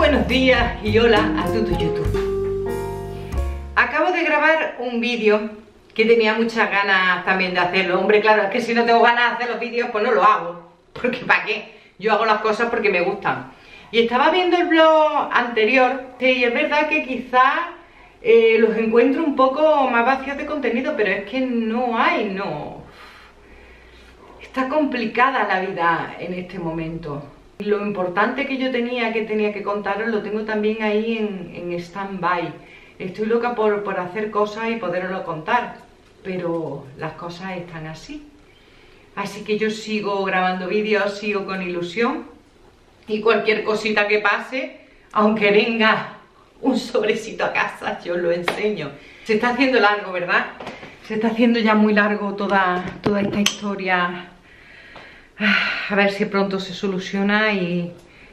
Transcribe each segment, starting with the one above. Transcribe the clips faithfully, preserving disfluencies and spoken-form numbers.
buenos días y hola a todo YouTube. Acabo de grabar un vídeo que tenía muchas ganas también de hacerlo. Hombre, claro, es que si no tengo ganas de hacer los vídeos, pues no lo hago. Porque ¿para qué? Yo hago las cosas porque me gustan. Y estaba viendo el blog anterior y es verdad que quizás eh, los encuentro un poco más vacíos de contenido, pero es que no hay, no. Está complicada la vida en este momento. Lo importante que yo tenía, que tenía que contaros, lo tengo también ahí en, en stand-by. Estoy loca por, por hacer cosas y poderoslo contar, pero las cosas están así. Así que yo sigo grabando vídeos, sigo con ilusión. Y cualquier cosita que pase, aunque venga un sobrecito a casa, yo lo enseño. Se está haciendo largo, ¿verdad? Se está haciendo ya muy largo toda, toda esta historia. A ver si pronto se soluciona y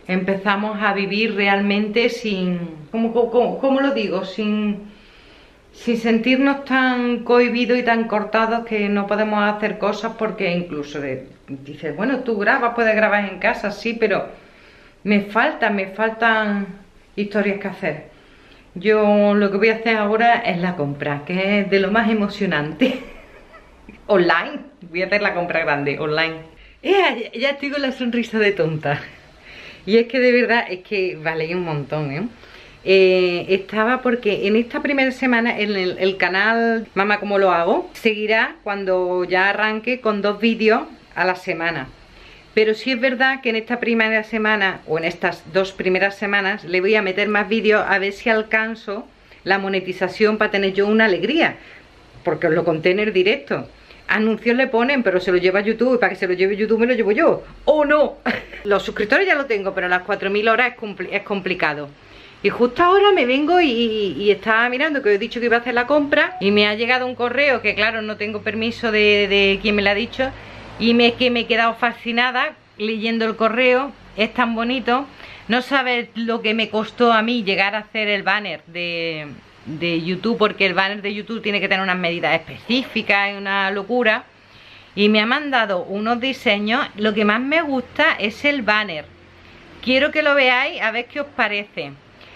empezamos a vivir realmente sin... ¿Cómo, cómo, cómo lo digo? Sin, sin sentirnos tan cohibidos y tan cortados que no podemos hacer cosas porque incluso de, dices, bueno, tú grabas, puedes grabar en casa, sí, pero me faltan, me faltan historias que hacer. Yo lo que voy a hacer ahora es la compra, que es de lo más emocionante. Online, voy a hacer la compra grande, online. Eh, ya estoy con la sonrisa de tonta. Y es que de verdad, es que vale un montón, ¿eh? Eh, estaba porque en esta primera semana en el, el canal Mamá Cómo Lo Hago seguirá cuando ya arranque con dos vídeos a la semana. Pero sí es verdad que en esta primera semana, o en estas dos primeras semanas, le voy a meter más vídeos a ver si alcanzo la monetización para tener yo una alegría. Porque os lo conté en el directo. Anuncios le ponen, pero se lo lleva YouTube. Y para que se lo lleve YouTube me lo llevo yo. ¡Oh, no! Los suscriptores ya lo tengo, pero las cuatro mil horas es, compli es complicado. Y justo ahora me vengo y, y, y estaba mirando que he dicho que iba a hacer la compra. Y me ha llegado un correo que, claro, no tengo permiso de, de quien me lo ha dicho. Y me, que me he quedado fascinada leyendo el correo. Es tan bonito. No sabes lo que me costó a mí llegar a hacer el banner de... de YouTube, porque el banner de YouTube tiene que tener unas medidas específicas, es una locura. Y me ha mandado unos diseños. Lo que más me gusta es el banner. Quiero que lo veáis a ver qué os parece.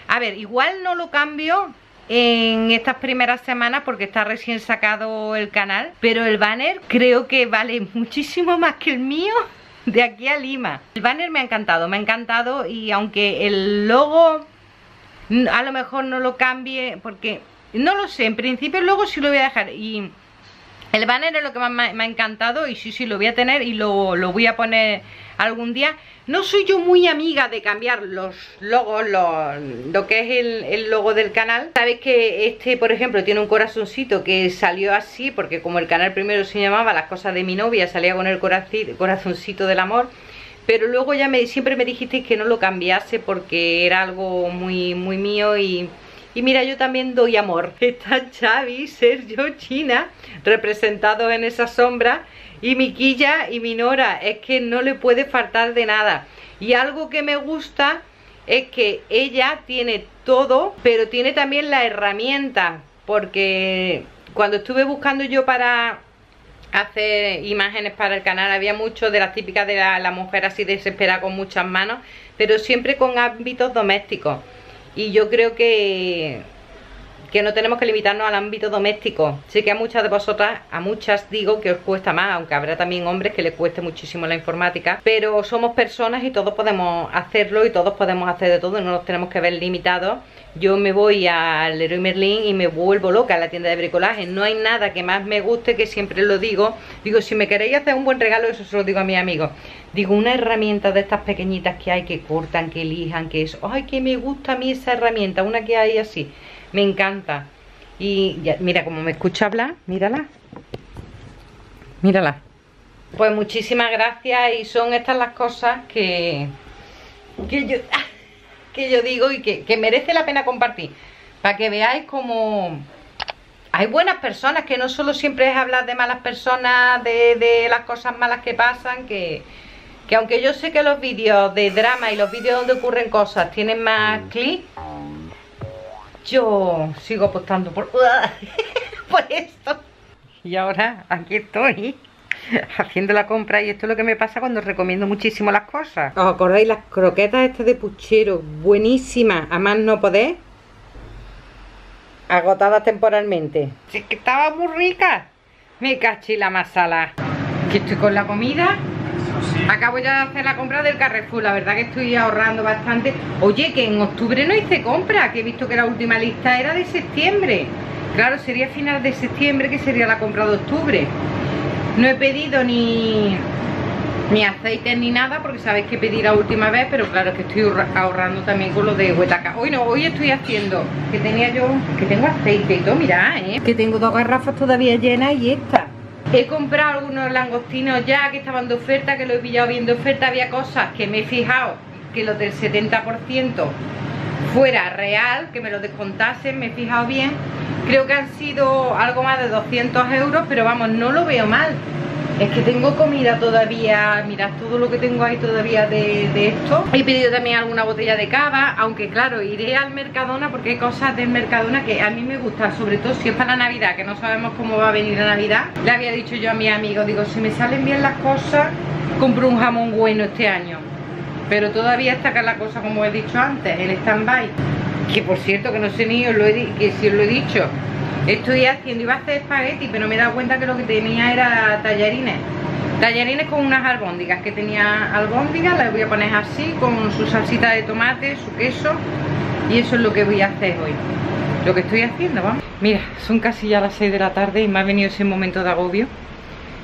A ver, igual no lo cambio en estas primeras semanas porque está recién sacado el canal, pero el banner creo que vale muchísimo más que el mío de aquí a Lima. El banner me ha encantado, me ha encantado. Y aunque el logo a lo mejor no lo cambie, porque no lo sé, en principio luego sí lo voy a dejar. Y el banner es lo que más me ha encantado y sí, sí lo voy a tener y lo, lo voy a poner algún día. No soy yo muy amiga de cambiar los logos, los, lo que es el, el logo del canal. Sabéis que este, por ejemplo, tiene un corazoncito que salió así, porque como el canal primero se llamaba Las Cosas de Mi Novia, salía con el corazoncito del amor. Pero luego ya me, siempre me dijisteis que no lo cambiase porque era algo muy, muy mío y, y mira, yo también doy amor. Está Xavi, Sergio, China representados en esa sombra y mi Quilla y mi Nora. Es que no le puede faltar de nada. Y algo que me gusta es que ella tiene todo, pero tiene también la herramienta. Porque cuando estuve buscando yo para... hacer imágenes para el canal, había mucho de las típicas de la, la mujer así desesperada con muchas manos, pero siempre con ámbitos domésticos. Y yo creo que que no tenemos que limitarnos al ámbito doméstico. Sé que a muchas de vosotras, a muchas digo que os cuesta más, aunque habrá también hombres que les cueste muchísimo la informática, pero somos personas y todos podemos hacerlo y todos podemos hacer de todo, no nos tenemos que ver limitados. Yo me voy al Leroy Merlin y me vuelvo loca en la tienda de bricolaje. No hay nada que más me guste, que siempre lo digo. Digo, si me queréis hacer un buen regalo, eso se lo digo a mis amigos. Digo, una herramienta de estas pequeñitas que hay, que cortan, que lijan, que eso. Ay, que me gusta a mí esa herramienta, una que hay así. Me encanta. Y ya, mira, como me escucha hablar, mírala. Mírala. Pues muchísimas gracias y son estas las cosas que... que yo... que yo digo y que, que merece la pena compartir, para que veáis como hay buenas personas, que no solo siempre es hablar de malas personas, de, de las cosas malas que pasan, que, que aunque yo sé que los vídeos de drama y los vídeos donde ocurren cosas tienen más clic, yo sigo apostando por, por esto. Y ahora aquí estoy haciendo la compra, y esto es lo que me pasa cuando os recomiendo muchísimo las cosas. ¿Os acordáis las croquetas estas de puchero? Buenísimas, a más no podéis. Agotadas temporalmente. Si es que estaba muy rica. Me caché la masala. Aquí estoy con la comida. Acabo ya de hacer la compra del Carrefour. La verdad que estoy ahorrando bastante. Oye, que en octubre no hice compra, que he visto que la última lista era de septiembre. Claro, sería final de septiembre, que sería la compra de octubre. No he pedido ni ni aceite ni nada, porque sabéis que pedí la última vez, pero claro, es que estoy ahorrando también con lo de Huetaca. Hoy no, hoy estoy haciendo, que tenía yo, que tengo aceite y todo, mirad, ¿eh? Que tengo dos garrafas todavía llenas y esta. He comprado algunos langostinos ya que estaban de oferta, que lo he pillado bien de oferta. Había cosas que me he fijado que los del setenta por ciento fuera real, que me lo descontasen, me he fijado bien. Creo que han sido algo más de doscientos euros, pero vamos, no lo veo mal. Es que tengo comida todavía, mirad todo lo que tengo ahí todavía de, de esto. He pedido también alguna botella de cava, aunque claro, iré al Mercadona porque hay cosas del Mercadona que a mí me gustan, sobre todo si es para Navidad, que no sabemos cómo va a venir la Navidad. Le había dicho yo a mis amigos, digo, si me salen bien las cosas, compro un jamón bueno este año. Pero todavía está acá la cosa, como he dicho antes, en stand-by. Que por cierto, que no sé ni os lo he, que si os lo he dicho. Estoy haciendo, iba a hacer espagueti, pero me he dado cuenta que lo que tenía era tallarines. Tallarines con unas albóndigas, que tenía albóndigas, las voy a poner así, con su salsita de tomate, su queso. Y eso es lo que voy a hacer hoy. Lo que estoy haciendo, vamos. Mira, son casi ya las seis de la tarde y me ha venido ese momento de agobio.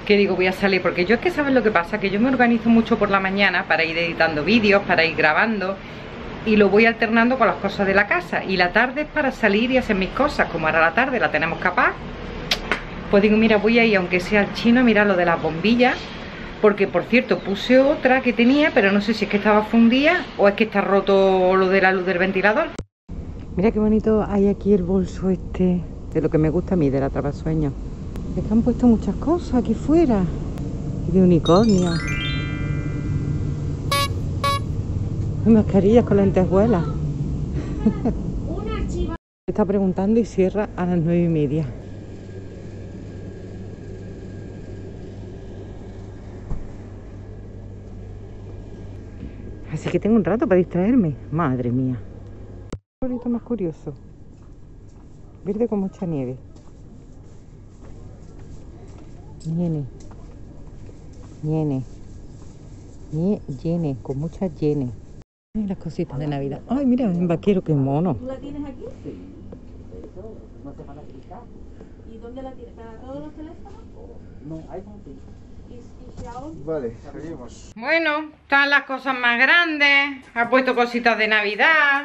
Que digo, voy a salir, porque yo es que sabes lo que pasa, que yo me organizo mucho por la mañana para ir editando vídeos, para ir grabando, y lo voy alternando con las cosas de la casa, y la tarde es para salir y hacer mis cosas. Como ahora la tarde la tenemos capaz, pues digo, mira, voy a ir aunque sea al chino. Mira lo de las bombillas, porque por cierto puse otra que tenía, pero no sé si es que estaba fundida o es que está roto lo de la luz del ventilador. Mira qué bonito hay aquí el bolso este, de lo que me gusta a mí, de la trapasueño. Es que han puesto muchas cosas aquí fuera, de unicornio, mascarillas con lentejuelas. Me está preguntando y cierra a las nueve y media. Así que tengo un rato para distraerme. Madre mía. Un bonito más curioso. Verde con mucha nieve. Niene. Niene. Niene. Con muchas yenes. Y las cositas de Navidad. Ay, mira, un vaquero, qué mono. ¿Tú la tienes aquí? Sí. No te van a explicar. ¿Y dónde la tienes? ¿Para todos los teléfonos? No, hay contigo. Vale, seguimos. Bueno, están las cosas más grandes. Ha puesto cositas de Navidad.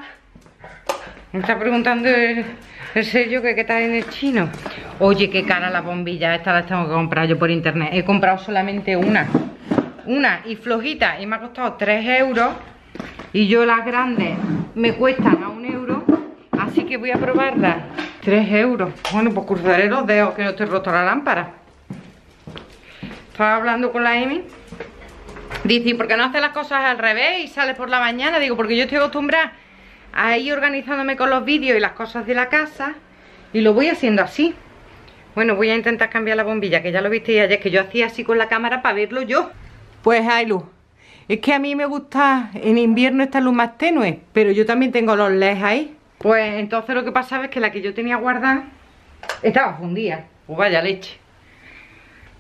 Me está preguntando el, el sello que, que está en el chino. Oye, qué cara la bombilla. Esta la tengo que comprar yo por internet. He comprado solamente una. Una y flojita. Y me ha costado tres euros. Y yo las grandes me cuestan a un euro, así que voy a probarlas. tres euros. Bueno, pues cruzaré los dedos que no te he roto la lámpara. Estaba hablando con la Emi. Dice, ¿por qué no haces las cosas al revés y sales por la mañana? Digo, porque yo estoy acostumbrada a ir organizándome con los vídeos y las cosas de la casa, y lo voy haciendo así. Bueno, voy a intentar cambiar la bombilla, que ya lo visteis ayer, que yo hacía así con la cámara para verlo yo. Pues hay luz. Es que a mí me gusta en invierno esta luz más tenue, pero yo también tengo los leds ahí. Pues entonces lo que pasaba es que la que yo tenía guardada estaba fundida. Pues vaya leche.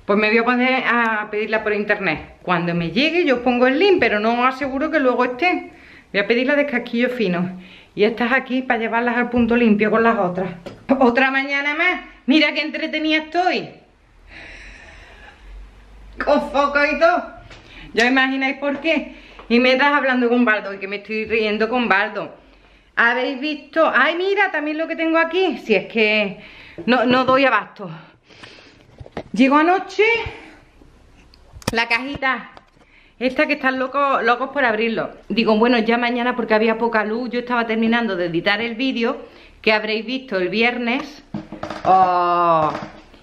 Pues me voy a poner a pedirla por internet. Cuando me llegue yo os pongo el link, pero no os aseguro que luego esté. Voy a pedirla de casquillo fino. Y estas aquí para llevarlas al punto limpio con las otras. Otra mañana más. Mira qué entretenida estoy. Con foco y todo. ¿Ya imagináis por qué? Y me estás hablando con Baldo, y que me estoy riendo con Baldo. ¿Habéis visto? ¡Ay, mira! También lo que tengo aquí. Si es que no, no doy abasto. Llegó anoche la cajita esta, que están locos, locos por abrirlo. Digo, bueno, ya mañana, porque había poca luz. Yo estaba terminando de editar el vídeo que habréis visto el viernes. ¡Oh!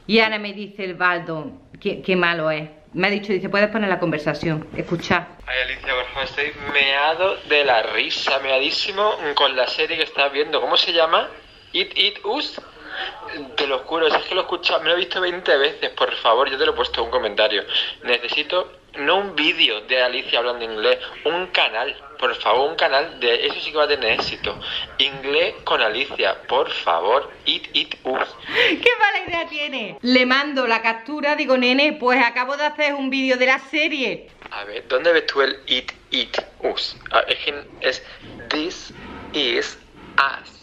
Y ahora me dice el Baldo, qué, qué malo es. Me ha dicho, dice, puedes poner la conversación, escuchad. Ay, Alicia, por favor, estoy meado de la risa, meadísimo con la serie que estás viendo. ¿Cómo se llama? It, It, Us. Te lo juro, si es que lo he escuchado, me lo he visto veinte veces, por favor, yo te lo he puesto en un comentario. Necesito, no un vídeo de Alicia hablando inglés, un canal, por favor, un canal de eso sí que va a tener éxito. Inglés con Alicia, por favor, it, it, us. ¡Qué mala idea tiene! Le mando la captura, digo, nene, pues acabo de hacer un vídeo de la serie. A ver, ¿dónde ves tú el it, it, us? Es this is us.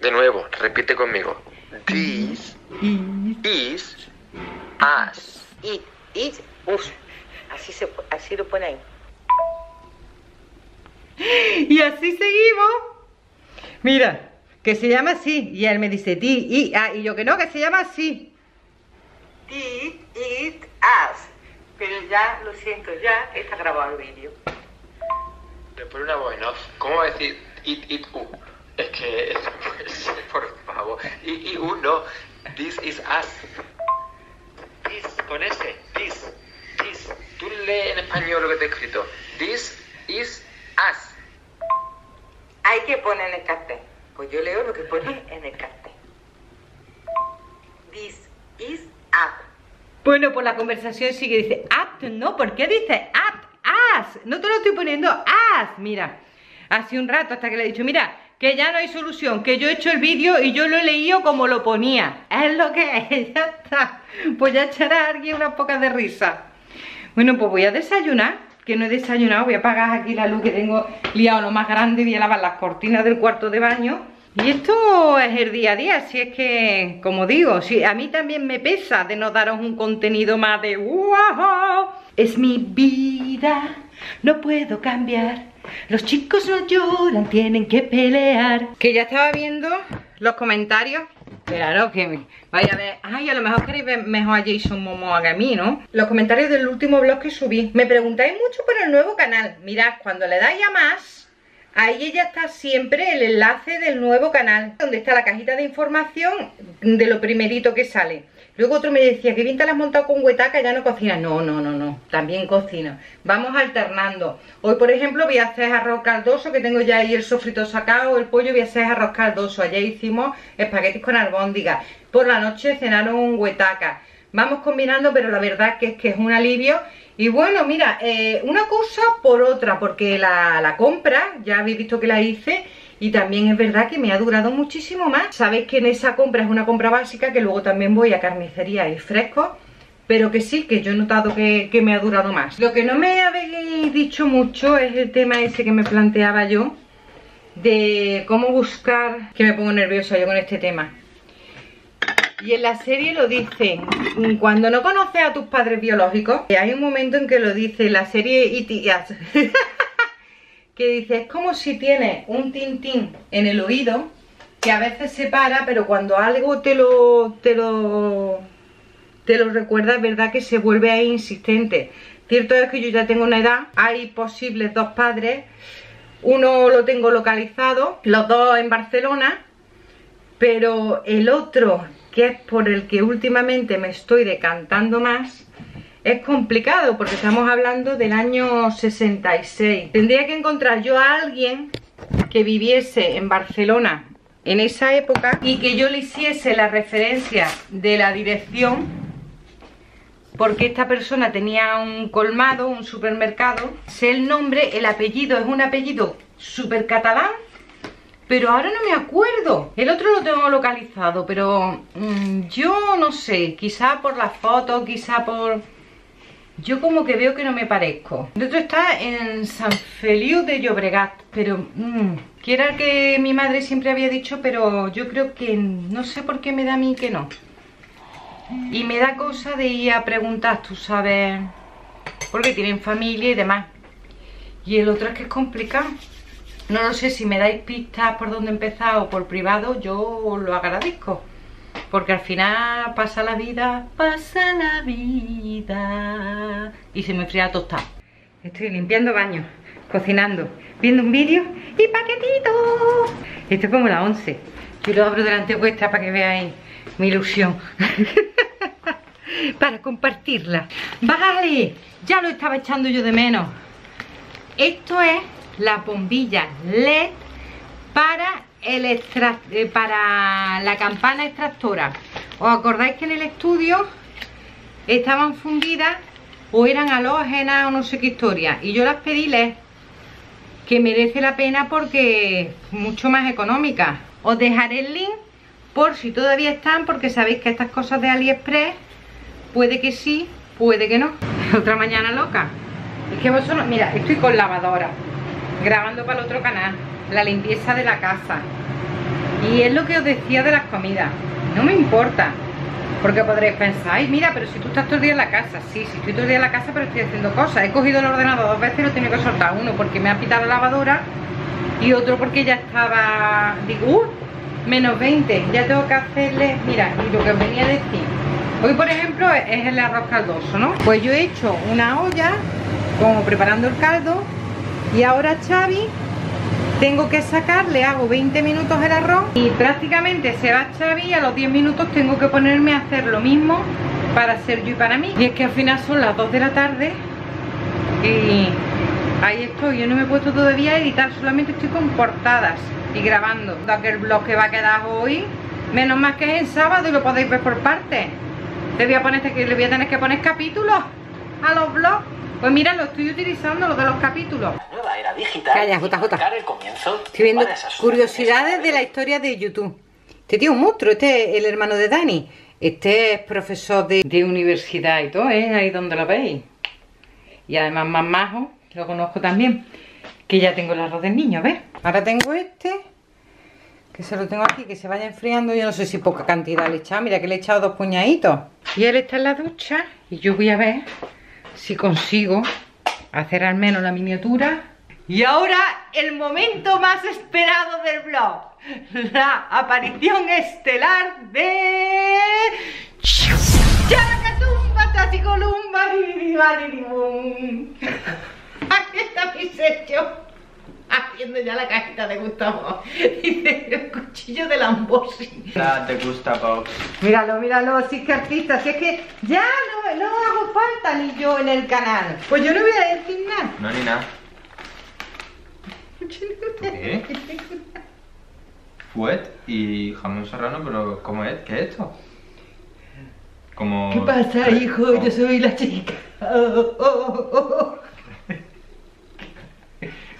De nuevo, repite conmigo. This is us. It is us. Así, se, así lo pone ahí. Y así seguimos. Mira, que se llama así. Y él me dice, ti, y, ah, y yo que no, que se llama así. It is us. Pero ya, lo siento, ya está grabado el vídeo. Después una voz, ¿no? ¿Cómo va a decir it, it, us? Es que, pues, por favor. Y, y uno, this is us. This, con ese, this, this. Tú lee en español lo que te he escrito. This is us. Hay que poner en el cartel. Pues yo leo lo que pone en el cartel. This is us. Bueno, pues la conversación sigue. Dice, at, no, ¿por qué dice at, as? No te lo estoy poniendo, as. Mira, hace un rato hasta que le he dicho, mira, que ya no hay solución, que yo he hecho el vídeo y yo lo he leído como lo ponía. Es lo que es, ya está. Pues ya echará a alguien unas pocas de risa. Bueno, pues voy a desayunar, que no he desayunado. Voy a apagar aquí la luz que tengo liado lo más grande. Voy a lavar las cortinas del cuarto de baño. Y esto es el día a día, si es que, como digo, si a mí también me pesa de no daros un contenido más de wow. Es mi vida, no puedo cambiar. Los chicos no lloran, tienen que pelear. Que ya estaba viendo los comentarios. Claro que me vaya a ver. Ay, a lo mejor queréis ver mejor a Jason Momoa que a mí, ¿no? Los comentarios del último blog que subí. Me preguntáis mucho por el nuevo canal. Mirad, cuando le dais a más, ahí ya está siempre el enlace del nuevo canal, donde está la cajita de información de lo primerito que sale. Luego otro me decía, que bien te la has montado con Huetaca, ya no cocinas. No, no, no, no, también cocina. Vamos alternando. Hoy, por ejemplo, voy a hacer arroz caldoso, que tengo ya ahí el sofrito sacado, el pollo, voy a hacer arroz caldoso. Ayer hicimos espaguetis con albóndigas. Por la noche cenaron Huetaca. Vamos combinando, pero la verdad que es que es un alivio. Y bueno, mira, eh, una cosa por otra, porque la, la compra, ya habéis visto que la hice. Y también es verdad que me ha durado muchísimo más. Sabéis que en esa compra es una compra básica, que luego también voy a carnicería y fresco, pero que sí, que yo he notado que, que me ha durado más. Lo que no me habéis dicho mucho es el tema ese que me planteaba yo, de cómo buscar... Que me pongo nerviosa yo con este tema. Y en la serie lo dice, cuando no conoces a tus padres biológicos, hay un momento en que lo dice la serie y tías... Que dice, es como si tienes un tintín en el oído que a veces se para, pero cuando algo te lo te lo, te lo recuerda, es verdad que se vuelve ahí insistente. Cierto es que yo ya tengo una edad, hay posibles dos padres, uno lo tengo localizado, los dos en Barcelona, pero el otro, que es por el que últimamente me estoy decantando más, es complicado, porque estamos hablando del año sesenta y seis. Tendría que encontrar yo a alguien que viviese en Barcelona en esa época y que yo le hiciese la referencia de la dirección, porque esta persona tenía un colmado, un supermercado. Sé el nombre, el apellido es un apellido súper catalán, pero ahora no me acuerdo. El otro lo tengo localizado, pero mmm, yo no sé, quizá por las fotos, quizá por... Yo como que veo que no me parezco. El otro está en San Feliu de Llobregat, pero... Mmm, que era el que mi madre siempre había dicho, pero yo creo que... No sé por qué me da a mí que no. Y me da cosa de ir a preguntar, tú sabes... Porque tienen familia y demás. Y el otro es que es complicado. No lo sé, si me dais pistas por dónde empezar o por privado, yo lo agradezco. Porque al final pasa la vida, pasa la vida y se me enfría la tostada. Estoy limpiando baños, cocinando, viendo un vídeo y paquetitos. Esto es como la once. Yo lo abro delante vuestra para que veáis mi ilusión. Para compartirla. Vale, ya lo estaba echando yo de menos. Esto es la bombilla L E D para el extra, eh, para la campana extractora. ¿Os acordáis que en el estudio estaban fundidas o eran halógenas o no sé qué historia? Y yo las pedí LED, que merece la pena porque es mucho más económica. Os dejaré el link por si todavía están, porque sabéis que estas cosas de AliExpress puede que sí, puede que no. Otra mañana loca. Es que vosotros, mira, estoy con lavadora grabando para el otro canal la limpieza de la casa, y es lo que os decía de las comidas. No me importa, porque podréis pensar, ay mira, pero si tú estás todo el día en la casa. Sí, si estoy todo el día en la casa, pero estoy haciendo cosas. He cogido el ordenador dos veces y lo he tenido que soltar. Uno porque me ha pitado la lavadora, y otro porque ya estaba, digo, uh, menos veinte, ya tengo que hacerle. Mira, y lo que os venía a decir hoy, por ejemplo, es el arroz caldoso, ¿no? Pues yo he hecho una olla como preparando el caldo, y ahora Xavi tengo que sacar, le hago veinte minutos el arroz, y prácticamente se va Xavi, y a los diez minutos tengo que ponerme a hacer lo mismo para hacer yo y para mí. Y es que al final son las dos de la tarde y ahí estoy. Yo no me he puesto todavía a editar, solamente estoy con portadas y grabando de aquel vlog que va a quedar hoy. Menos más que es en sábado y lo podéis ver por partes. Le voy a poner, le voy a tener que poner capítulos a los vlogs. Pues mira, lo estoy utilizando, lo de los capítulos. Nueva era digital. Calla, J J. El comienzo. Estoy viendo curiosidades de la historia de YouTube. Este tío es un monstruo, este es el hermano de Dani. Este es profesor de, de universidad y todo, ¿eh? Ahí donde lo veis. Y además más majo, lo conozco también. Que ya tengo el arroz del niño, ¿ves? Ahora tengo este, que se lo tengo aquí, que se vaya enfriando. Yo no sé si poca cantidad le he echado. Mira que le he echado dos puñaditos. Y él está en la ducha y yo voy a ver si consigo hacer al menos la miniatura. Y ahora el momento más esperado del vlog, la aparición estelar de Yaracatumba, Taticolumba, Liribaribum. Aquí está mi sello haciendo ya la cajita de Gustavo. Dice el cuchillo de Lambosi. La de Gustavo. Míralo, míralo, si es que artista, si es que ya no, no hago falta ni yo en el canal. Pues yo no voy a decir nada. No, ni nada. ¿Qué? Fuet y jamón serrano, pero ¿cómo es? ¿Qué es esto? Como... ¿Qué pasa, hijo? Oh. Yo soy la chica. Oh, oh, oh, oh.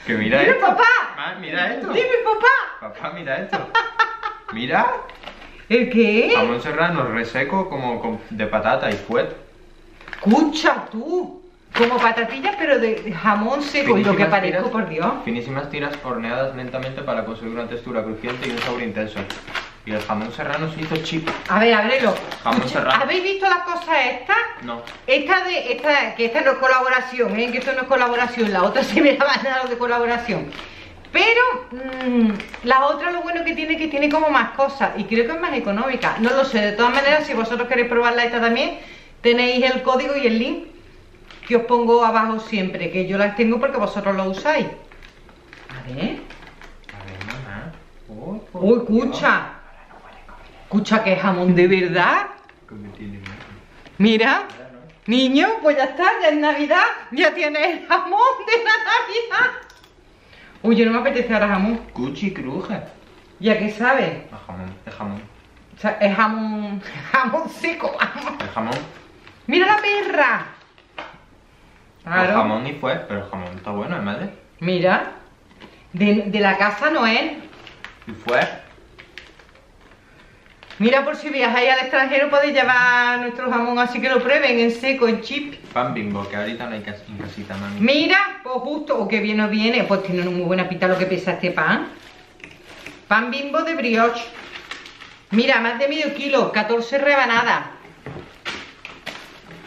Que mira, mira esto. Papá. Ah, mira esto. Dime, papá. Papá, mira esto. Mira. ¿El qué? Jamón serrano reseco como, como de patata y fuet. Escucha tú. Como patatillas, pero de jamón seco. Y lo que parezco, por Dios. Finísimas tiras horneadas lentamente para conseguir una textura crujiente y un sabor intenso. Y el jamón serrano se hizo chip. A ver, ábrelo. Jamón serrano. ¿Habéis visto las cosas estas? No. Esta de, esta, que esta no es colaboración, ¿eh? Que esto no es colaboración. La otra se me da nada de colaboración. Pero mmm, la otra, lo bueno que tiene, que tiene como más cosas. Y creo que es más económica. No lo sé. De todas maneras, si vosotros queréis probarla esta también, tenéis el código y el link que os pongo abajo siempre. Que yo las tengo porque vosotros lo usáis. A ver. A ver, mamá. Uy, oh, escucha. Escucha, que jamón de verdad. Mira, niño, pues ya está, ya es Navidad, ya tienes el jamón de la Navidad. Uy, yo no me apetece ahora jamón. Cuchi cruje. ¿Y a qué sabe? Es jamón, es jamón. O sea, es jamón, jamón seco. Es jamón. Mira la perra. Claro. El jamón ni fue, pero el jamón está bueno, ¿eh, madre? Mira, de, de la casa no es. Y fue. Mira, por si viajáis al extranjero podéis llevar nuestro jamón, así que lo prueben en seco, en chip. Pan Bimbo, que ahorita no hay cas en casita, mami. Mira, pues justo, o que bien o viene, pues tiene muy buena pinta lo que pesa este pan. Pan Bimbo de brioche. Mira, más de medio kilo, catorce rebanadas.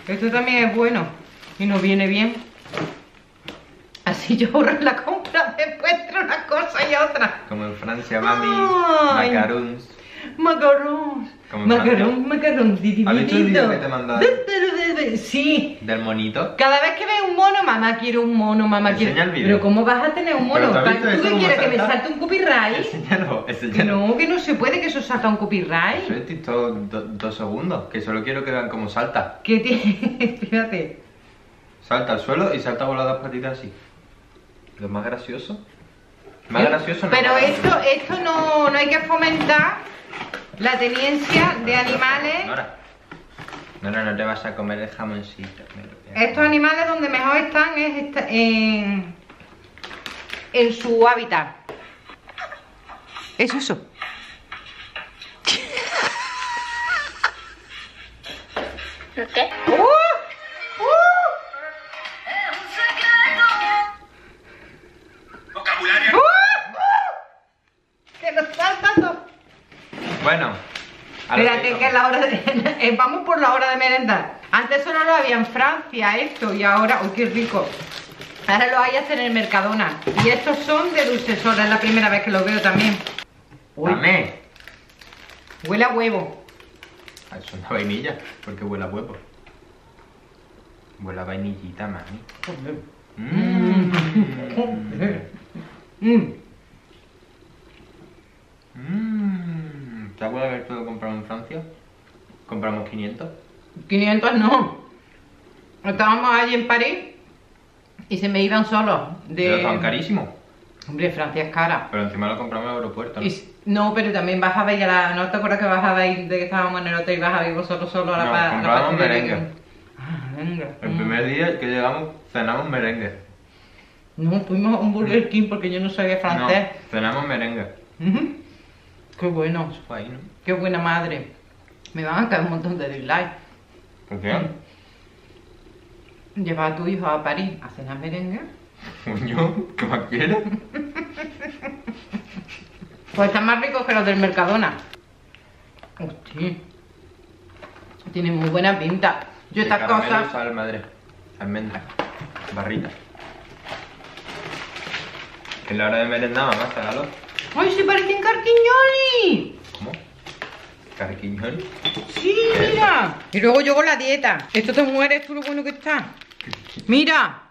Esto también es bueno y nos viene bien. Así yo ahorro la compra, me encuentro una cosa y otra. Como en Francia, mami, macarons. Macarón, macarón, macarón, dividido. Sí. Del monito. Cada vez que ve un mono, mamá quiero un mono, mamá quiero. Enseña el video. Pero ¿cómo vas a tener un mono? ¿Tú que quieres que me salte un copyright? Enseñalo, enseñalo. No, que no se puede, que eso salta un copyright. Eso es TikTok dos segundos, que solo quiero que vean cómo salta. ¿Qué tiene? Fíjate. Salta al suelo y salta volando las patitas así. Lo más gracioso Más yo, gracioso no. Pero esto, esto no, no hay que fomentar la tenencia de animales. Nora, Nora, no te vas a comer el jamoncito. Estos animales donde mejor están es en, en su hábitat. ¿Es eso? ¿Qué? ¡Uh! ¡Uh! ¡Vocabulario! ¡Uh! ¡Uh! ¡Que nos está saltando! Bueno. Espérate que, que es la hora de... Vamos por la hora de merendar. Antes solo lo había en Francia esto y ahora... ¡Uy, oh, qué rico! Ahora lo hay hasta en el Mercadona. Y estos son de dulcesora, es la primera vez que los veo también. Uy. Dame. Huele a huevo. Es una vainilla, porque huele a huevo. Huele a vainillita, mami. Mmm. Mmm. Mmm. ¿Te acuerdas de haber todo comprado en Francia? Compramos quinientos. quinientos no. Estábamos allí en París y se me iban solos. De... Pero tan carísimo. Hombre, Francia es cara. Pero encima lo compramos en el aeropuerto, ¿no? Y... No, pero también bajaba y a la... ¿No te acuerdas que bajaba y de que estábamos en el hotel y bajaba y vosotros solo a la paz? No, compramos merengue. Ah, merengue. El mm. primer día que llegamos cenamos merengue. No, fuimos a un Burger King porque yo no sabía francés. No, cenamos merengue. Uh-huh. Qué bueno. Eso fue ahí, ¿no? Qué buena madre. Me van a caer un montón de dislikes. ¿Por qué? Lleva a tu hijo a París a cenar merengue. Coño, ¿qué más quieres? Pues están más ricos que los del Mercadona. Hostia. Tienen muy buena pinta. Yo estas cosas... Sal, madre. Almendras. Barritas. Que es la hora de merendar, mamá, sácalo. ¡Ay, se parecen carquiñoli! ¿Cómo? ¿Carquiñoli? Sí, mira. Y luego yo con la dieta. Esto te mueres tú lo bueno que está. Mira.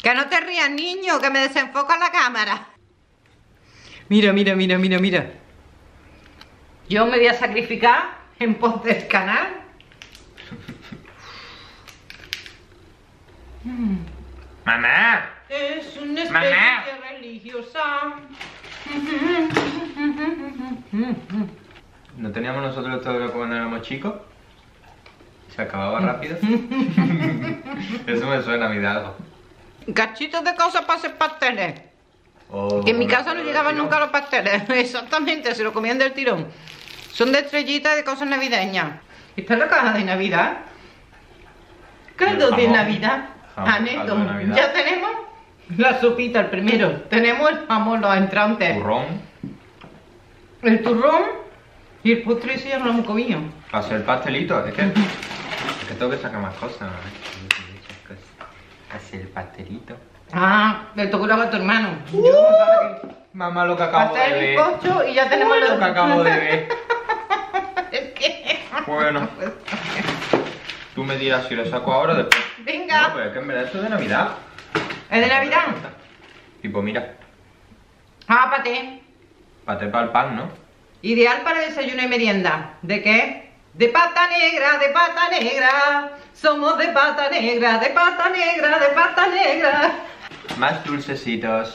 Que no te rías, niño, que me desenfoca la cámara. Mira, mira, mira, mira, mira. Yo me voy a sacrificar en pos del canal. mm. ¡Mamá! Es una experiencia religiosa. ¿No teníamos nosotros todavía cuando éramos chicos? ¿Se acababa rápido? Eso me suena a mi dado. Cachitos de cosas para hacer pasteles. Oh, que en mi casa no llegaban nunca los pasteles. Exactamente, se lo comían del tirón. Son de estrellitas y de cosas navideñas. Esta es la caja de Navidad. Caldo de Navidad. Aneto. Ya tenemos la sopita, el primero. Tenemos el jamón, los entrantes. Turrón. El turrón y el postre ese ya no lo hemos comido. Para hacer pastelitos, es que, es que tengo que sacar más cosas. Hacer el pastelito. Ah, le tocó la a tu hermano. Uh, Yo, que... Mamá, lo que acabo de ver. Hacer el bizcocho y ya tenemos lo que acabo de ver. Es que... Bueno. Tú me dirás si lo saco ahora o después. Venga. No, pero es que en verdad esto es de Navidad. ¿Es de Navidad? Tipo, mira. Ah, paté. Paté para el pan, ¿no? Ideal para desayuno y merienda. ¿De qué? De pata negra, de pata negra. Somos de pata negra, de pata negra, de pata negra. Más dulcecitos.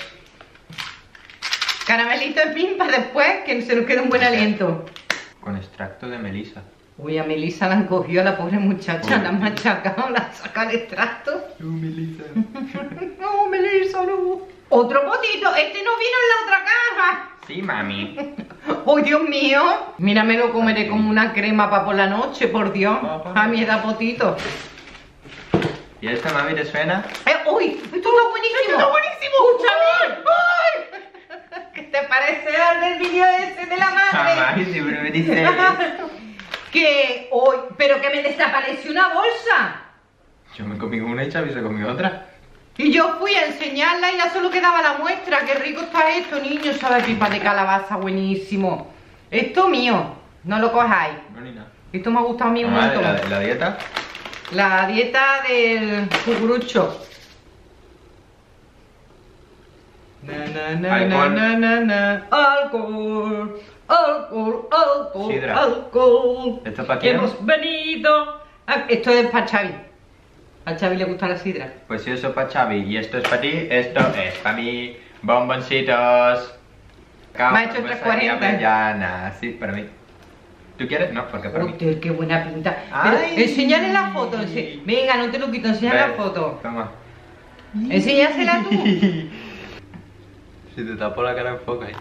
Caramelito en fin para después que se nos quede un buen aliento. Con extracto de melisa. Uy, a Melisa la han cogido a la pobre muchacha, uy, la han machacado, la han sacado el extracto. No, Melisa. No, Melisa, no. Otro potito, este no vino en la otra caja. Sí, mami. ¡Oh, Dios mío! Mira, me lo comeré como una crema para por la noche, por Dios. A mi edad potito. ¿Y esta, mami, te suena? Eh, ¡Uy! ¡Esto está buenísimo! ¡Esto está buenísimo! ¡Escúchame! ¡Uy! ¿Qué te parece al del vídeo ese de la madre? Ah, mami, siempre me dice... que hoy... Oh, pero que me desapareció una bolsa. Yo me comí una y Xavi se comió otra. Y yo fui a enseñarla y ya solo quedaba la muestra. Qué rico está esto, niños. Sabe pipa de calabaza, buenísimo. Esto mío, no lo cojáis. No, ni nada. Esto me ha gustado a mí un montón. ¿La, la dieta? La dieta del cucurucho. Na, na, na, alcohol. Na, na, na, na. Alcohol, alcohol, alcohol, sidra. Alcohol. ¿Esto es para quién? Hemos venido. A... Esto es para Xavi. A Xavi le gusta la sidra. Pues si eso es para Xavi y esto es para ti, esto es para mí. Bomboncitos. Me ha hecho otras cuarenta. Sí, para mí. ¿Tú quieres? No, porque para Uy, mí. Qué buena pinta. Enseñale la foto. Ense... Venga, no te lo quito, enseñale la foto. Toma. Enseñásela tú. Si te tapo la cara, enfoca ahí.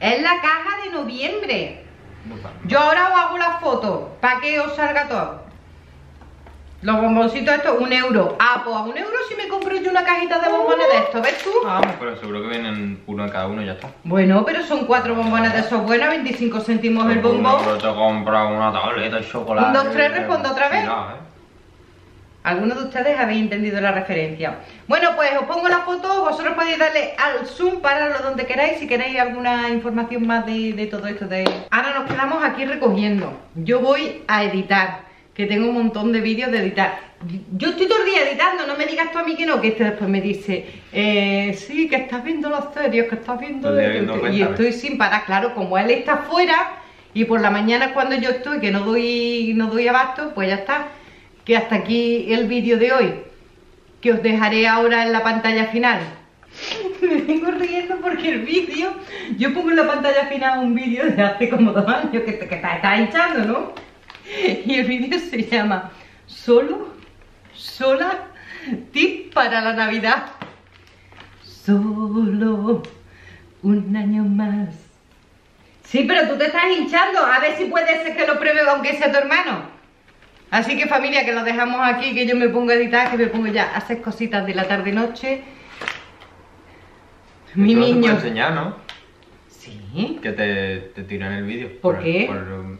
Es la caja de noviembre. No, no, no. Yo ahora os hago la foto para que os salga todo. Los bomboncitos estos, un euro. Ah, pues a un euro si me compro yo una cajita de bombones de estos, ¿ves tú? Ah, pero seguro que vienen uno en cada uno y ya está. Bueno, pero son cuatro bombones de esos buenos, veinticinco céntimos el bombón. Pero te compras una tableta de chocolate. Un, dos, tres, respondo otra vez. Mirá, ¿eh? Algunos de ustedes habéis entendido la referencia. Bueno, pues os pongo la foto, vosotros podéis darle al zoom para lo donde queráis, si queréis alguna información más de, de todo esto. De... Ahora nos quedamos aquí recogiendo. Yo voy a editar, que tengo un montón de vídeos de editar. Yo estoy todo el día editando, no me digas tú a mí que no, que este después me dice, eh, sí, que estás viendo las series, que estás viendo... Pues no, y estoy sin parar, claro, como él está afuera y por la mañana cuando yo estoy, que no doy, no doy abasto, pues ya está. Que hasta aquí el vídeo de hoy, que os dejaré ahora en la pantalla final. Me vengo riendo porque el vídeo, yo pongo en la pantalla final un vídeo de hace como dos años que, que está, está hinchando, ¿no? Y el vídeo se llama Solo, sola, tip para la Navidad. Solo un año más. Sí, pero tú te estás hinchando, a ver si puede ser que lo pruebe aunque sea tu hermano. Así que familia, que lo dejamos aquí, que yo me pongo a editar, que me pongo ya a hacer cositas de la tarde noche. Mi niño. No te puedo enseñar, ¿no? Sí. Que te, te tiran el vídeo. ¿Por, ¿Por qué? Por um,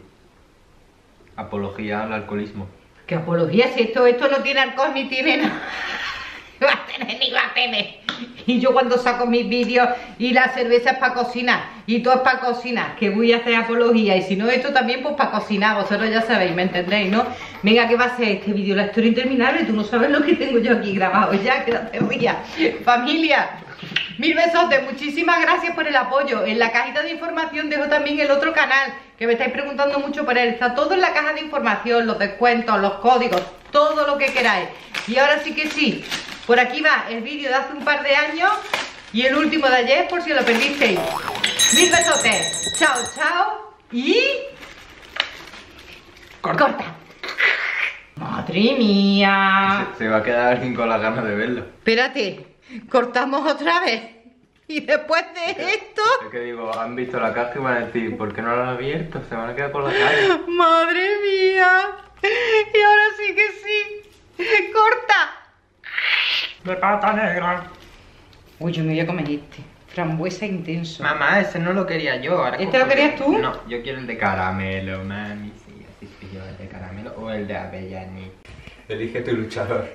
apología al alcoholismo. ¿Qué apología? Si esto, esto no tiene alcohol ni tiene nada. No va a tener ni va a tener. Y yo cuando saco mis vídeos y la cerveza es para cocinar y todo es para cocinar, que voy a hacer apología. Y si no esto también, pues para cocinar, vosotros ya sabéis, ¿me entendéis, no? Venga, que va a ser este vídeo la historia interminable. Tú no sabes lo que tengo yo aquí grabado ya, que no te rías. Familia, mil besotes, muchísimas gracias por el apoyo. En la cajita de información dejo también el otro canal, que me estáis preguntando mucho por él. Está todo en la caja de información, los descuentos, los códigos, todo lo que queráis. Y ahora sí que sí, por aquí va el vídeo de hace un par de años y el último de ayer, por si lo perdisteis. Mil besotes, chao, chao y... Corta. Corta. Madre mía. Se, se va a quedar alguien con las ganas de verlo. Espérate, cortamos otra vez. Y después de es esto... Que, es que digo, han visto la caja y van a decir, ¿por qué no la han abierto? Se van a quedar con la calle. Madre mía. Y ahora sí que sí. Corta. De pata negra. Uy, yo me voy a comer este. Frambuesa intenso. Mamá, ese no lo quería yo. Ahora ¿Este lo querías tú? No, yo quiero el de caramelo, mami. Sí, así que yo el de caramelo o el de avellaní. Elige tu luchador.